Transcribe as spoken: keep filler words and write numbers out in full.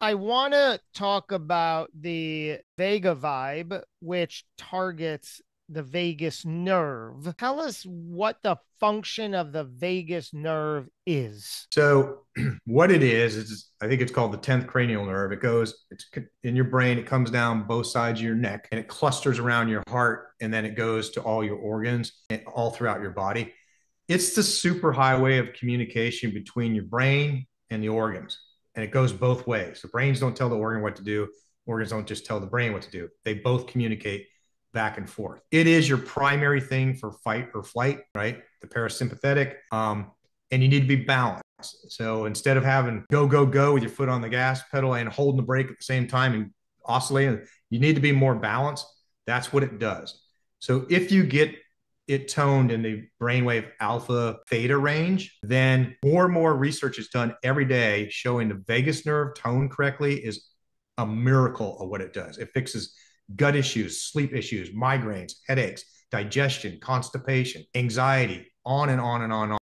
I want to talk about the Vagus VIBE, which targets the vagus nerve. Tell us what the function of the vagus nerve is. So what it is, is I think it's called the tenth cranial nerve. It goes, it's in your brain, it comes down both sides of your neck and it clusters around your heart. And then it goes to all your organs and all throughout your body. It's the super highway of communication between your brain and the organs. And it goes both ways. The brains don't tell the organ what to do. Organs don't just tell the brain what to do. They both communicate back and forth. It is your primary thing for fight or flight, right? The parasympathetic, um, and you need to be balanced. So instead of having go, go, go with your foot on the gas pedal and holding the brake at the same time and oscillating, you need to be more balanced. That's what it does. So if you get it toned in the brainwave alpha theta range, then more and more research is done every day showing the vagus nerve toned correctly is a miracle of what it does. It fixes gut issues, sleep issues, migraines, headaches, digestion, constipation, anxiety, on and on and on and on.